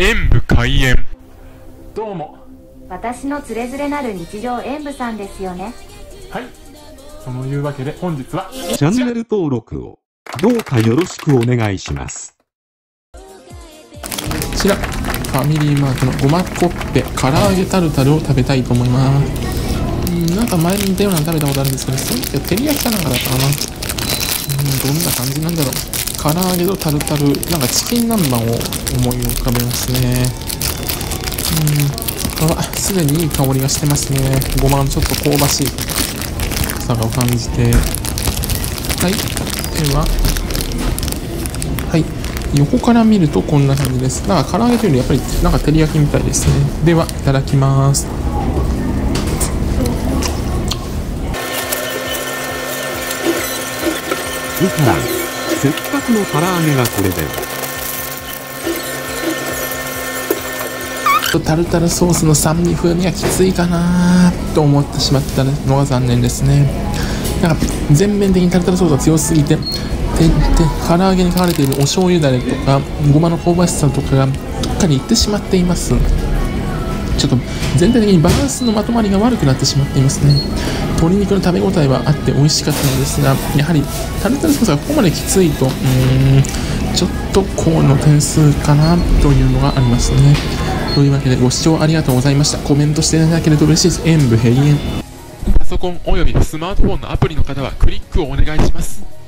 演舞開演。どうも、私のつれづれなる日常演舞さんですよね。はい、というわけで本日はチャンネル登録をどうかよろしくお願いします。こちらファミリーマートのごまコッペ唐揚げタルタルを食べたいと思います。なんか前に似たようなの食べたことあるんですけど、それって照り焼きかなんかだったかな。どんな感じなんだろう。唐揚げとタルタル、なんかチキン南蛮を思い浮かべますね。あ、すでにいい香りがしてますね。ごまのちょっと香ばしいさがを感じて。はい、では、はい、横から見るとこんな感じです。なんか唐揚げというよりやっぱりなんか照り焼きみたいですね。では、いただきます。いただ。せっかくの唐揚げがこれで。タルタルソースの酸味風味がきついかなと思ってしまったのが残念ですね。なんか全面的にタルタルソースが強すぎて、で唐揚げに書かれているお醤油だれとかごまの香ばしさとかがどっかにいってしまっています。ちょっと全体的にバランスのまとまりが悪くなってしまっていますね。鶏肉の食べ応えはあって美味しかったのですが、やはりタルタルソースがここまできついと、ちょっと高の点数かなというのがありますね。というわけでご視聴ありがとうございました。コメントしていただけると嬉しいです。演舞閉園。パソコンおよびスマートフォンのアプリの方はクリックをお願いします。